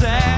sad.